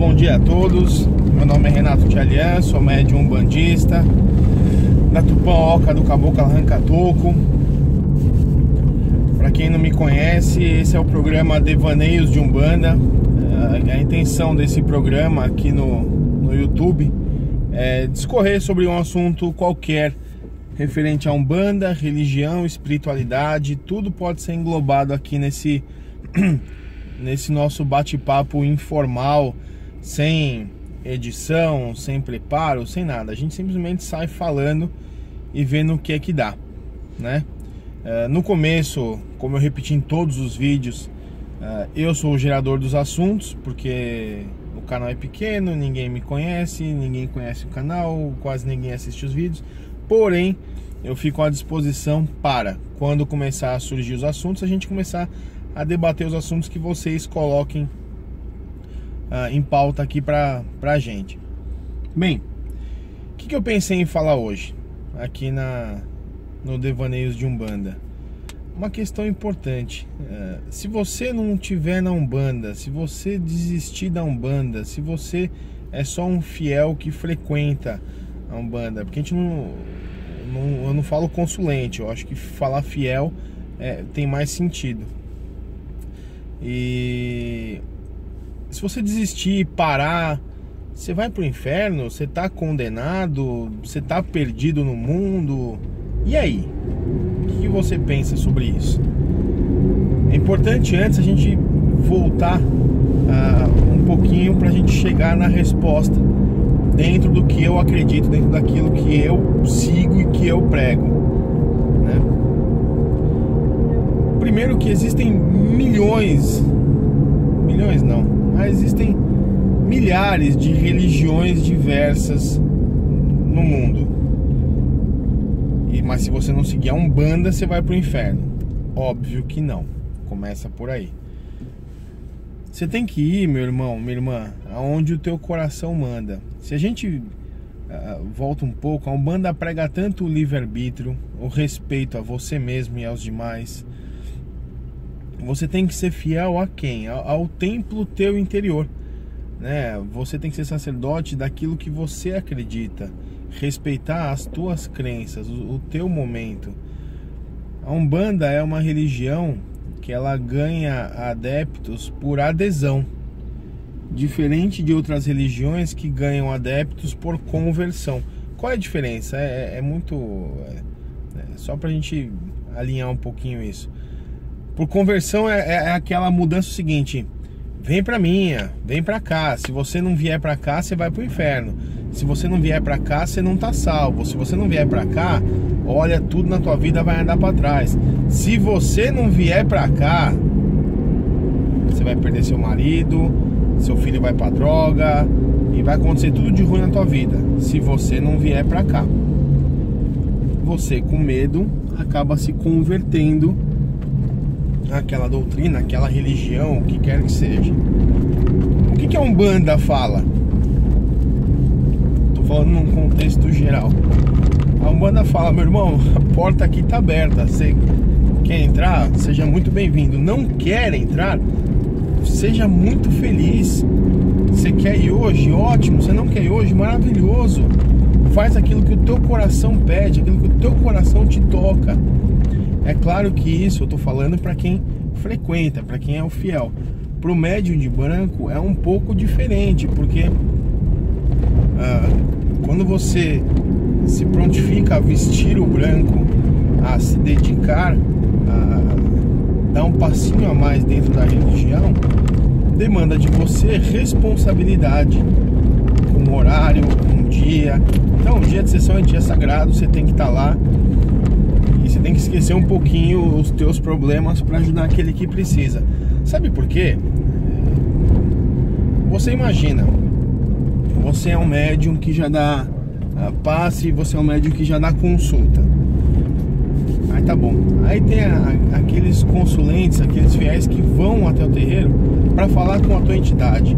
bom dia a todos. Meu nome é Renato Tchalian, sou médium umbandista da Tupoca do Caboclo Arranca Toco. Para quem não me conhece, esse é o programa Devaneios de Umbanda. A intenção desse programa aqui no YouTube é discorrer sobre um assunto qualquer referente a Umbanda, religião, espiritualidade. Tudo pode ser englobado aqui nesse nosso bate-papo informal, sem edição, sem preparo, sem nada. A gente simplesmente sai falando e vendo o que é que dá, né? No começo, como eu repeti em todos os vídeos, eu sou o gerador dos assuntos, porque o canal é pequeno, ninguém me conhece, ninguém conhece o canal, quase ninguém assiste os vídeos. Porém, eu fico à disposição para, quando começar a surgir os assuntos, a gente começar a debater os assuntos que vocês coloquem em pauta aqui pra gente. Bem, o que eu pensei em falar hoje aqui no Devaneios de Umbanda? Uma questão importante: se você não tiver na Umbanda, se você desistir da Umbanda, se você é só um fiel que frequenta a Umbanda, porque a gente não eu não falo consulente, eu acho que falar fiel tem mais sentido. E se você desistir e parar, você vai pro inferno, você tá condenado, você tá perdido no mundo. E aí? O que você pensa sobre isso? É importante antes a gente voltar um pouquinho pra gente chegar na resposta dentro do que eu acredito, dentro daquilo que eu sigo e que eu prego, né? Primeiro que existem milhões não, mas existem milhares de religiões diversas no mundo. Mas se você não seguir a Umbanda, você vai pro inferno. Óbvio que não. Começa por aí. Você tem que ir, meu irmão, minha irmã, aonde o teu coração manda. Se a gente volta um pouco, a Umbanda prega tanto o livre-arbítrio, o respeito a você mesmo e aos demais. Você tem que ser fiel a quem? Ao templo teu interior, né? Você tem que ser sacerdote daquilo que você acredita, respeitar as tuas crenças, o teu momento. A Umbanda é uma religião que ela ganha adeptos por adesão, diferente de outras religiões que ganham adeptos por conversão. Qual é a diferença? É só pra gente alinhar um pouquinho isso. Por conversão é aquela mudança seguinte: vem pra minha, vem pra cá. Se você não vier pra cá, você vai pro inferno. Se você não vier pra cá, você não tá salvo. Se você não vier pra cá, olha, tudo na tua vida vai andar pra trás. Se você não vier pra cá, você vai perder seu marido, seu filho vai pra droga, e vai acontecer tudo de ruim na tua vida. Se você não vier pra cá, você com medo acaba se convertendo aquela doutrina, aquela religião, o que quer que seja. O que a Umbanda fala? Tô falando num contexto geral. A Umbanda fala: meu irmão, a porta aqui tá aberta, você quer entrar? Seja muito bem-vindo. Não quer entrar? Seja muito feliz. Você quer ir hoje? Ótimo. Você não quer ir hoje? Maravilhoso. Faz aquilo que o teu coração pede, aquilo que o teu coração te toca. É claro que isso eu tô falando para quem frequenta, para quem é o fiel. Pro médium de branco é um pouco diferente, porque quando você se prontifica a vestir o branco, a se dedicar, a dar um passinho a mais dentro da religião, demanda de você responsabilidade, com horário, com dia. Então, o dia de sessão é dia sagrado, você tem que estar lá. Você tem que esquecer um pouquinho os teus problemas para ajudar aquele que precisa. Sabe por quê? Você imagina, você é um médium que já dá passe, você é um médium que já dá consulta. Aí tá bom. Aí tem aqueles consulentes, aqueles fiéis que vão até o terreiro para falar com a tua entidade.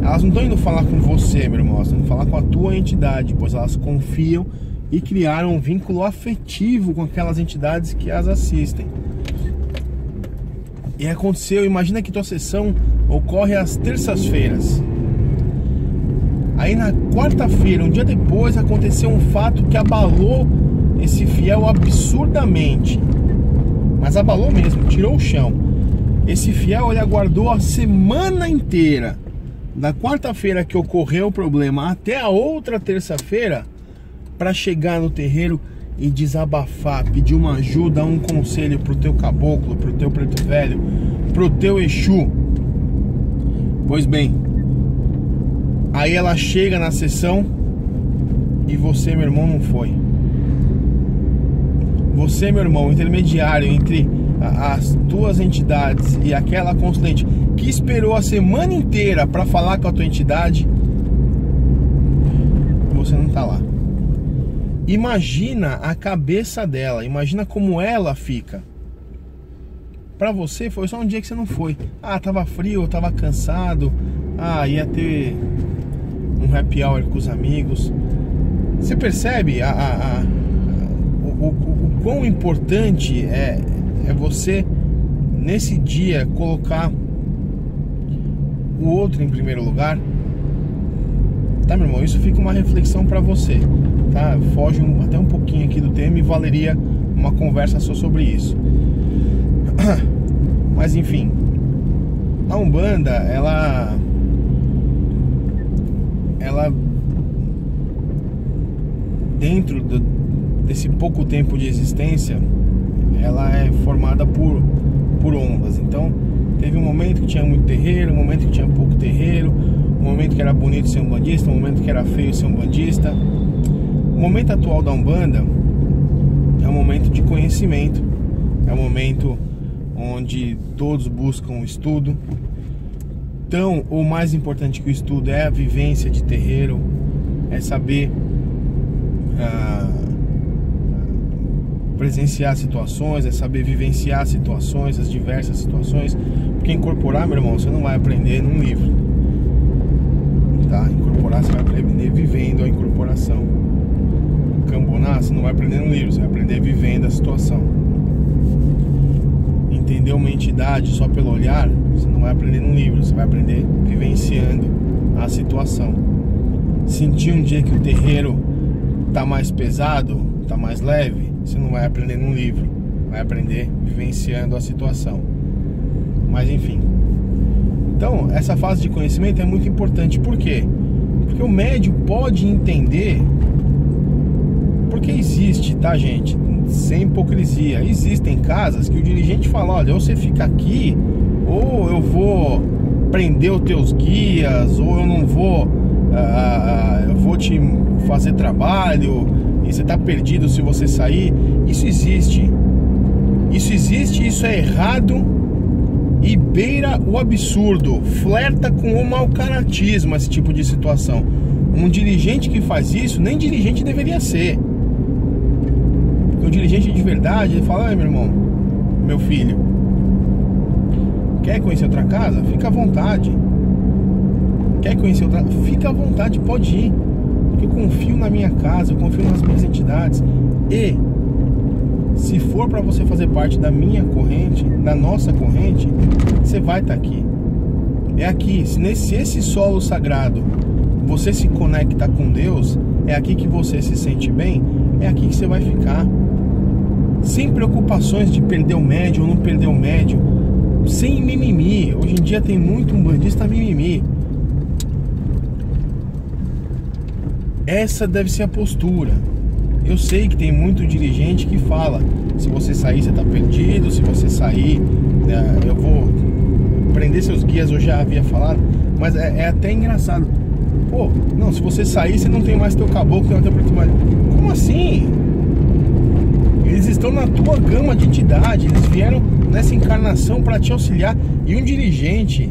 Elas não estão indo falar com você, meu irmão, elas estão indo falar com a tua entidade, pois elas confiam e criaram um vínculo afetivo com aquelas entidades que as assistem. E aconteceu, imagina que tua sessão ocorre às terças-feiras. Aí na quarta-feira, um dia depois, aconteceu um fato que abalou esse fiel absurdamente. Mas abalou mesmo, tirou o chão. Esse fiel, ele aguardou a semana inteira, da quarta-feira que ocorreu o problema até a outra terça-feira, para chegar no terreiro e desabafar, pedir uma ajuda, um conselho pro teu caboclo, pro teu preto velho, pro teu Exu. Pois bem, aí ela chega na sessão e você, meu irmão, não foi. Você, meu irmão, intermediário entre as tuas entidades e aquela consulente que esperou a semana inteira para falar com a tua entidade, você não tá lá. Imagina a cabeça dela, imagina como ela fica. Pra você foi só um dia que você não foi. Ah, tava frio, tava cansado. Ah, ia ter um happy hour com os amigos. Você percebe o quão importante é você, nesse dia, colocar o outro em primeiro lugar? Tá, meu irmão? Isso fica uma reflexão pra você, tá? Foge até um pouquinho aqui do tema e valeria uma conversa só sobre isso. Mas enfim, a Umbanda, ela dentro desse pouco tempo de existência, ela é formada por ondas. Então teve um momento que tinha muito terreiro, um momento que tinha pouco terreiro, um momento que era bonito ser umbandista, um momento que era feio ser umbandista. O momento atual da Umbanda é um momento de conhecimento, é um momento onde todos buscam o estudo. Então, o mais importante que o estudo é a vivência de terreiro, é saber presenciar situações, é saber vivenciar situações, as diversas situações. Porque incorporar, meu irmão, você não vai aprender num livro, tá? Incorporar você vai aprender vivendo a incorporação. Cambonar você não vai aprender num livro, você vai aprender vivendo a situação. Entender uma entidade só pelo olhar, você não vai aprender num livro, você vai aprender vivenciando a situação. Sentir um dia que o terreiro tá mais pesado, tá mais leve, você não vai aprender num livro, vai aprender vivenciando a situação. Mas enfim, então essa fase de conhecimento é muito importante. Por quê? Porque o médium pode entender, porque existe, tá, gente? Sem hipocrisia, existem casas que o dirigente fala: olha, ou você fica aqui, ou eu vou prender os teus guias, ou eu não vou, eu vou te fazer trabalho e você tá perdido se você sair. Isso existe, isso existe, isso é errado e beira o absurdo, flerta com o malcaratismo esse tipo de situação. Um dirigente que faz isso, nem dirigente deveria ser. O dirigente de verdade, ele fala: ai, meu irmão, meu filho, quer conhecer outra casa? Fica à vontade. Quer conhecer outra? Fica à vontade, pode ir. Porque eu confio na minha casa, eu confio nas minhas entidades. E se for para você fazer parte da minha corrente, da nossa corrente, você vai estar aqui. É aqui, se esse solo sagrado você se conecta com Deus, é aqui que você se sente bem, é aqui que você vai ficar. Sem preocupações de perder o médium ou não perder o médium, sem mimimi. Hoje em dia tem muito umbandista mimimi. Essa deve ser a postura. Eu sei que tem muito dirigente que fala: se você sair, você tá perdido, se você sair, eu vou prender seus guias. Eu já havia falado, mas é até engraçado. Pô, não, se você sair, você não tem mais teu caboclo, não tem mais teu preto. Como assim? Eles estão na tua gama de entidade, eles vieram nessa encarnação para te auxiliar, e um dirigente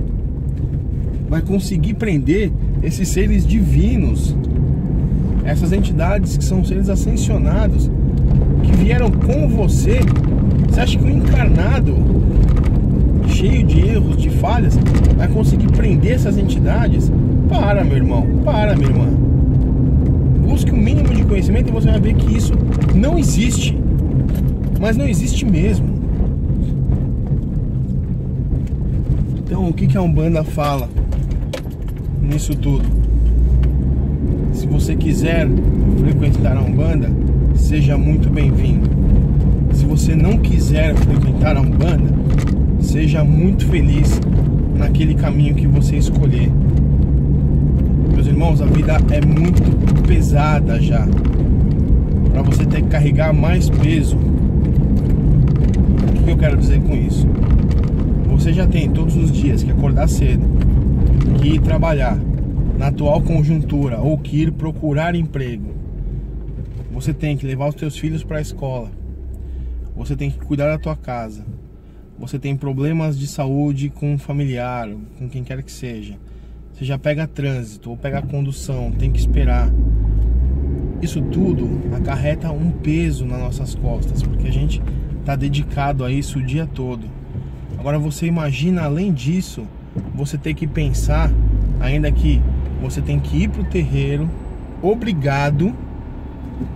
vai conseguir prender esses seres divinos, essas entidades que são seres ascensionados, que vieram com você. Você acha que um encarnado cheio de erros, de falhas, vai conseguir prender essas entidades? Para, meu irmão, para, minha irmã. Busque o mínimo de conhecimento e você vai ver que isso não existe. Mas não existe mesmo. Então, o que a Umbanda fala nisso tudo? Se você quiser frequentar a Umbanda, seja muito bem-vindo. Se você não quiser frequentar a Umbanda, seja muito feliz naquele caminho que você escolher. Meus irmãos, a vida é muito pesada já, para você ter que carregar mais peso. O que eu quero dizer com isso? Você já tem todos os dias que acordar cedo, que ir trabalhar na atual conjuntura, ou que ir procurar emprego. Você tem que levar os teus filhos para a escola. Você tem que cuidar da tua casa. Você tem problemas de saúde com um familiar, com quem quer que seja. Você já pega trânsito ou pega condução, tem que esperar. Isso tudo acarreta um peso nas nossas costas, porque a gente está dedicado a isso o dia todo. Agora você imagina, além disso, você ter que pensar ainda que você tem que ir para o terreiro, obrigado,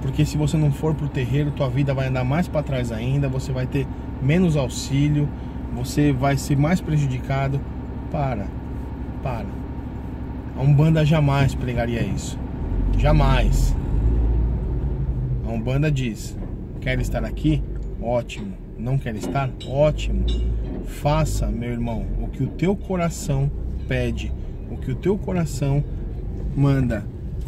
porque se você não for para o terreiro, tua vida vai andar mais para trás ainda, você vai ter menos auxílio, você vai ser mais prejudicado. Para. A Umbanda jamais pregaria isso. Jamais. A Umbanda diz: quer estar aqui? Ótimo. Não quer estar? Ótimo. Faça, meu irmão, o que o teu coração pede, o que o teu coração manda.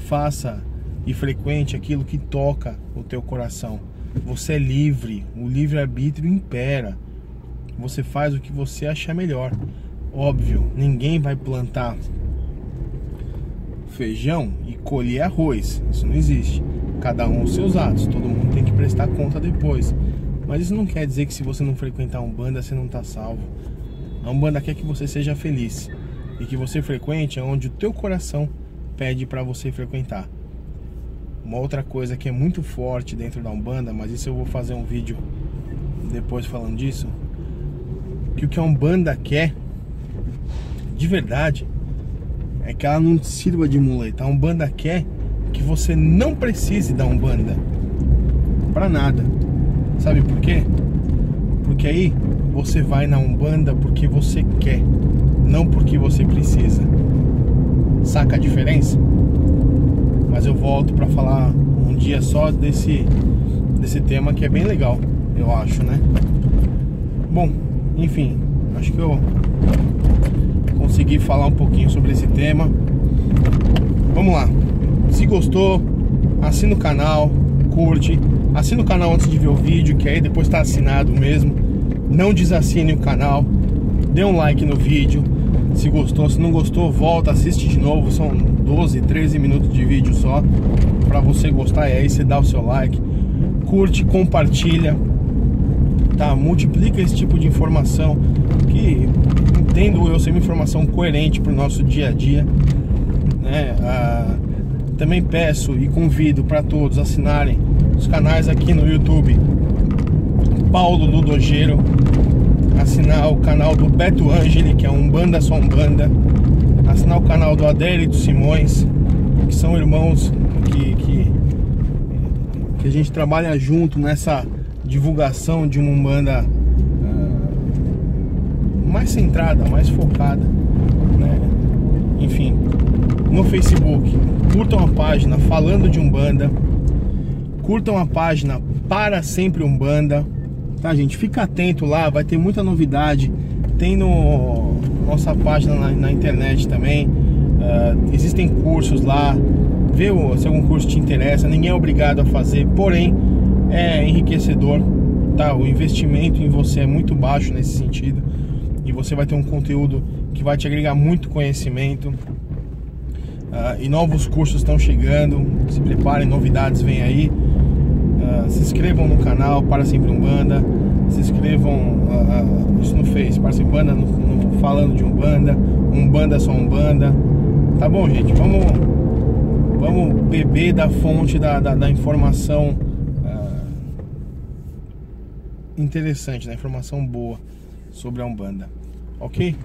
Faça e frequente aquilo que toca o teu coração. Você é livre, o livre-arbítrio impera. Você faz o que você achar melhor. Óbvio, ninguém vai plantar feijão e colher arroz. Isso não existe. Cada um os seus atos, todo mundo tem que prestar conta depois. Mas isso não quer dizer que se você não frequentar a Umbanda, você não está salvo. A Umbanda quer que você seja feliz e que você frequente onde o teu coração pede para você frequentar. Uma outra coisa que é muito forte dentro da Umbanda, mas isso eu vou fazer um vídeo depois falando disso, que o que a Umbanda quer de verdade é que ela não te sirva de muleta. A Umbanda quer que você não precise da Umbanda para nada. Sabe por quê? Porque aí você vai na Umbanda porque você quer, não porque você precisa. Saca a diferença? Mas eu volto para falar um dia só desse tema, que é bem legal, eu acho, né? Bom, enfim, acho que eu consegui falar um pouquinho sobre esse tema. Vamos lá. Se gostou, assina o canal, curte. Assina o canal antes de ver o vídeo, que aí depois tá assinado mesmo. Não desassine o canal. Dê um like no vídeo se gostou, se não gostou, volta, assiste de novo. São 12, 13 minutos de vídeo só pra você gostar, e aí você dá o seu like, curte, compartilha, tá? Multiplica esse tipo de informação, que entendo eu ser uma informação coerente pro nosso dia a dia, né? Também peço e convido para todos assinarem os canais aqui no YouTube, Paulo Ludogero, assinar o canal do Beto Ângeli, que é Umbanda Só Umbanda, assinar o canal do Adérito Simões, que são irmãos que a gente trabalha junto nessa divulgação de uma Umbanda mais centrada, mais focada, né? Enfim, no Facebook, curtam a página Falando de Umbanda, curtam a página Para Sempre Umbanda, tá, gente? Fica atento lá, vai ter muita novidade. Tem no nossa página na internet também. Existem cursos lá. Vê se algum curso te interessa. Ninguém é obrigado a fazer, porém é enriquecedor, tá? O investimento em você é muito baixo nesse sentido, e você vai ter um conteúdo que vai te agregar muito conhecimento. E novos cursos estão chegando. Se preparem, novidades vêm aí. Se inscrevam no canal Para Sempre Umbanda. Se inscrevam isso no Face, Para Sempre Umbanda, no Falando de Umbanda, Umbanda Só Umbanda. Tá bom, gente? Vamos beber da fonte da informação interessante, da informação boa sobre a Umbanda. Ok?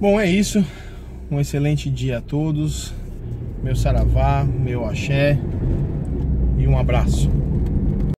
Bom, é isso. Um excelente dia a todos. Meu saravá, meu axé e um abraço.